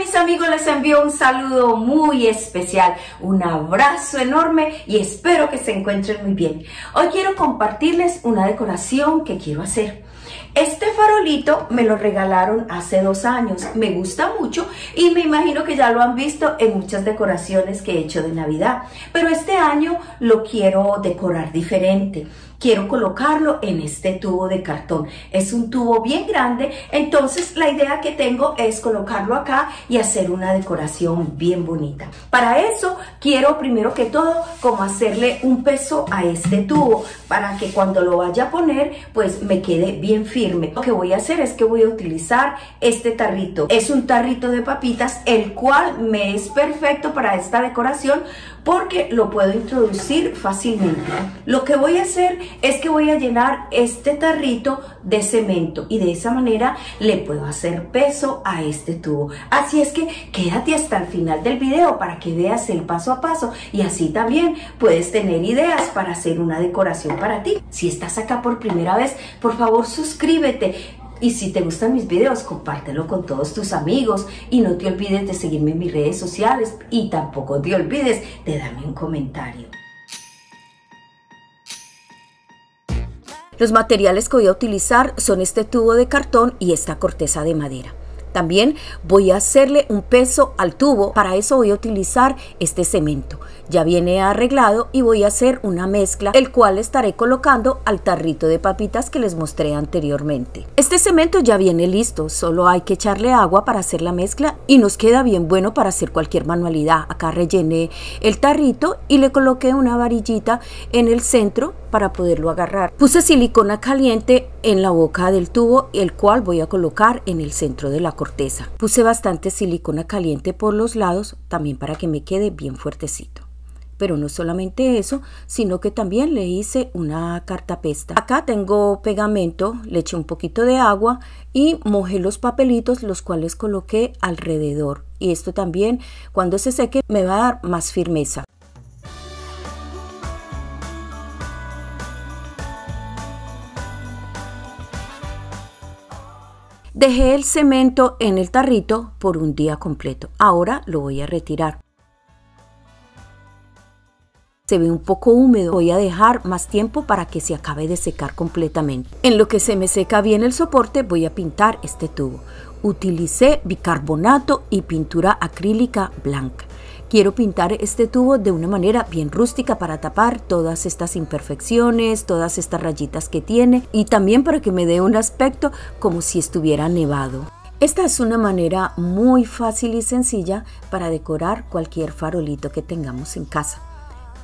mis amigos, les envío un saludo muy especial, un abrazo enorme y espero que se encuentren muy bien. Hoy quiero compartirles una decoración que quiero hacer. Este farolito me lo regalaron hace 2 años, me gusta mucho y me imagino que ya lo han visto en muchas decoraciones que he hecho de Navidad, pero este año lo quiero decorar diferente. Quiero colocarlo en este tubo de cartón. Es un tubo bien grande, entonces la idea que tengo es colocarlo acá y hacer una decoración bien bonita. Para eso quiero primero que todo como hacerle un peso a este tubo para que cuando lo vaya a poner pues me quede bien firme. Lo que voy a hacer es que voy a utilizar este tarrito. Es un tarrito de papitas, el cual me es perfecto para esta decoración porque lo puedo introducir fácilmente. Lo que voy a hacer es que voy a llenar este tarrito de cemento y de esa manera le puedo hacer peso a este tubo. Así es que quédate hasta el final del video para que veas el paso a paso y así también puedes tener ideas para hacer una decoración para ti. Si estás acá por primera vez, por favor suscríbete. Y si te gustan mis videos, compártelo con todos tus amigos y no te olvides de seguirme en mis redes sociales y tampoco te olvides de darme un comentario. Los materiales que voy a utilizar son este tubo de cartón y esta corteza de madera. También voy a hacerle un peso al tubo, para eso voy a utilizar este cemento. Ya viene arreglado y voy a hacer una mezcla, el cual estaré colocando al tarrito de papitas que les mostré anteriormente. Este cemento ya viene listo, solo hay que echarle agua para hacer la mezcla y nos queda bien bueno para hacer cualquier manualidad. Acá rellené el tarrito y le coloqué una varillita en el centro para poderlo agarrar. Puse silicona caliente en la boca del tubo, el cual voy a colocar en el centro de la corteza. Puse bastante silicona caliente por los lados también para que me quede bien fuertecito. Pero no solamente eso, sino que también le hice una cartapesta. Acá tengo pegamento, le eché un poquito de agua y mojé los papelitos, los cuales coloqué alrededor. Y esto también, cuando se seque, me va a dar más firmeza. Dejé el cemento en el tarrito por un día completo. Ahora lo voy a retirar. Se ve un poco húmedo, voy a dejar más tiempo para que se acabe de secar completamente. En lo que se me seca bien el soporte, voy a pintar este tubo. Utilicé bicarbonato y pintura acrílica blanca. Quiero pintar este tubo de una manera bien rústica para tapar todas estas imperfecciones, todas estas rayitas que tiene y también para que me dé un aspecto como si estuviera nevado. Esta es una manera muy fácil y sencilla para decorar cualquier farolito que tengamos en casa.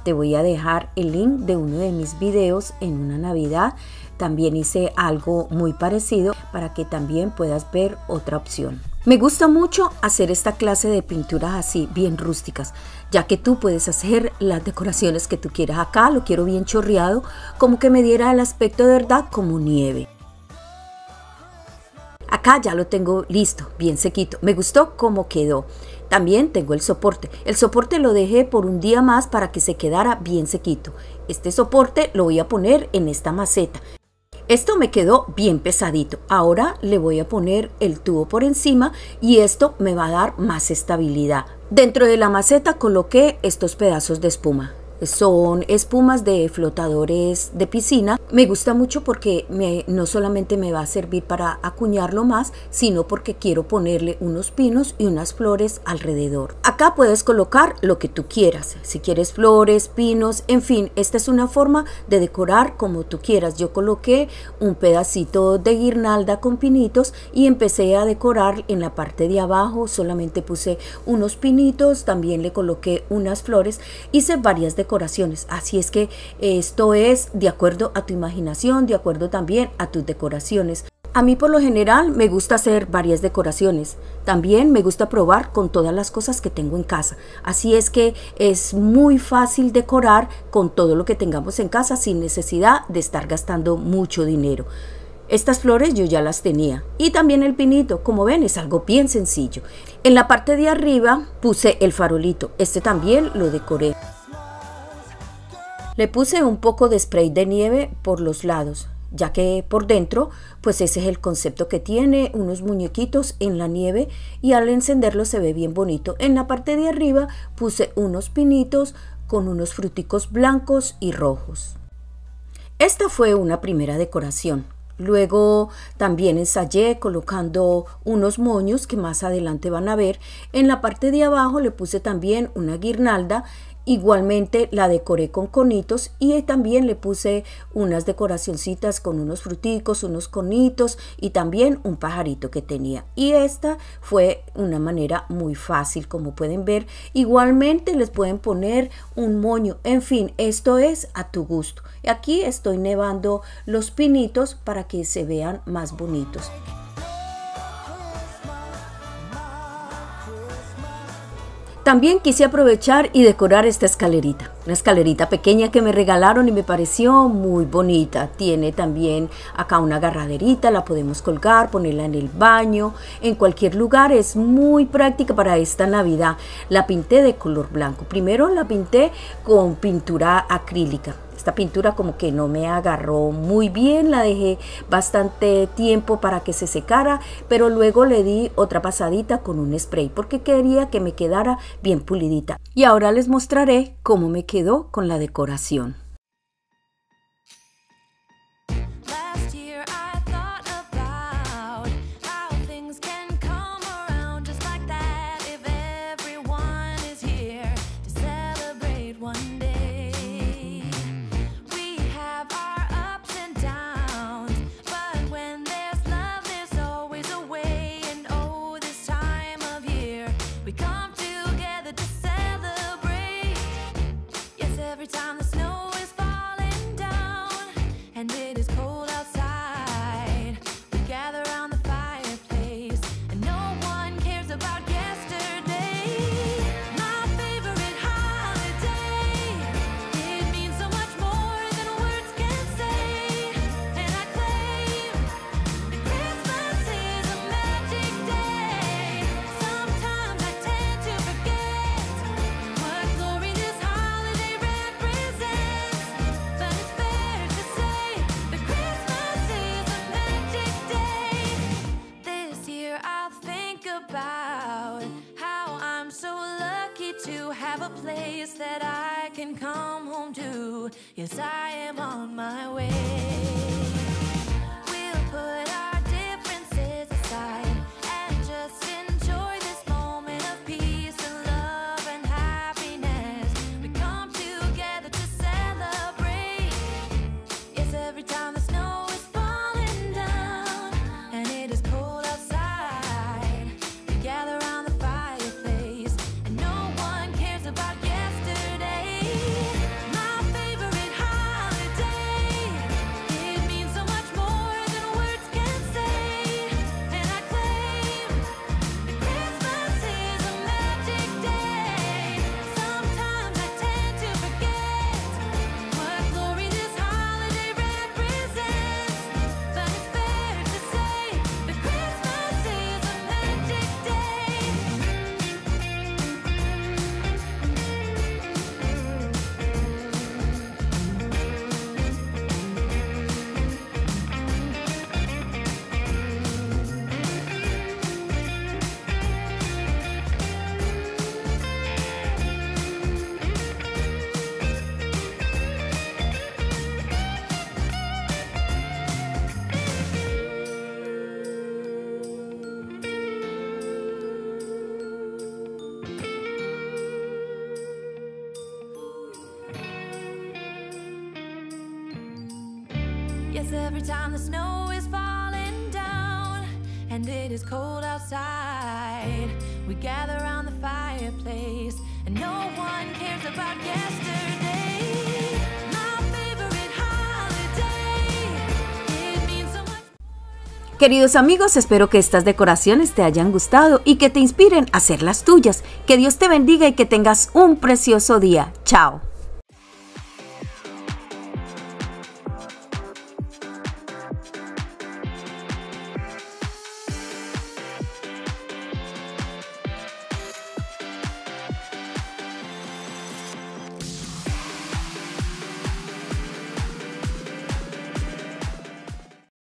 Te voy a dejar el link de uno de mis videos en una Navidad. También hice algo muy parecido para que también puedas ver otra opción. Me gusta mucho hacer esta clase de pinturas así, bien rústicas, ya que tú puedes hacer las decoraciones que tú quieras. Acá lo quiero bien chorreado, como que me diera el aspecto de verdad como nieve. Acá ya lo tengo listo, bien sequito. Me gustó cómo quedó. También tengo el soporte. El soporte lo dejé por un día más para que se quedara bien sequito. Este soporte lo voy a poner en esta maceta. Esto me quedó bien pesadito. Ahora le voy a poner el tubo por encima y esto me va a dar más estabilidad. Dentro de la maceta coloqué estos pedazos de espuma. Son espumas de flotadores de piscina. Me gusta mucho porque no solamente me va a servir para acuñarlo más, sino porque quiero ponerle unos pinos y unas flores alrededor. Acá puedes colocar lo que tú quieras, si quieres flores, pinos, en fin, esta es una forma de decorar como tú quieras. Yo coloqué un pedacito de guirnalda con pinitos y empecé a decorar en la parte de abajo, solamente puse unos pinitos, también le coloqué unas flores, hice varias decoraciones. Así es que esto es de acuerdo a tu imaginación, de acuerdo también a tus decoraciones. A mí por lo general me gusta hacer varias decoraciones, también me gusta probar con todas las cosas que tengo en casa, así es que es muy fácil decorar con todo lo que tengamos en casa sin necesidad de estar gastando mucho dinero. Estas flores yo ya las tenía y también el pinito, como ven es algo bien sencillo. En la parte de arriba puse el farolito, este también lo decoré. Le puse un poco de spray de nieve por los lados. ya que por dentro, pues ese es el concepto que tiene, unos muñequitos en la nieve y al encenderlo se ve bien bonito. En la parte de arriba puse unos pinitos con unos fruticos blancos y rojos. Esta fue una primera decoración. Luego también ensayé colocando unos moños que más adelante van a ver. En la parte de abajo le puse también una guirnalda. Igualmente la decoré con conitos y también le puse unas decoracioncitas con unos fruticos, unos conitos y también un pajarito que tenía. Y esta fue una manera muy fácil, como pueden ver. Igualmente les pueden poner un moño. En fin, esto es a tu gusto. Aquí estoy nevando los pinitos para que se vean más bonitos. También quise aprovechar y decorar esta escalerita, una escalerita pequeña que me regalaron y me pareció muy bonita. Tiene también acá una agarraderita, la podemos colgar, ponerla en el baño, en cualquier lugar. Es muy práctica para esta Navidad. La pinté de color blanco. Primero la pinté con pintura acrílica. Esta pintura como que no me agarró muy bien, la dejé bastante tiempo para que se secara, pero luego le di otra pasadita con un spray porque quería que me quedara bien pulidita. Y ahora les mostraré cómo me quedó con la decoración. Yes, I am on my way. Yes, every time the snow is falling down and it is cold outside, we gather around the fireplace and no one cares about yesterday. Queridos amigos, espero que estas decoraciones te hayan gustado y que te inspiren a hacer las tuyas. Que Dios te bendiga y que tengas un precioso día. Chao.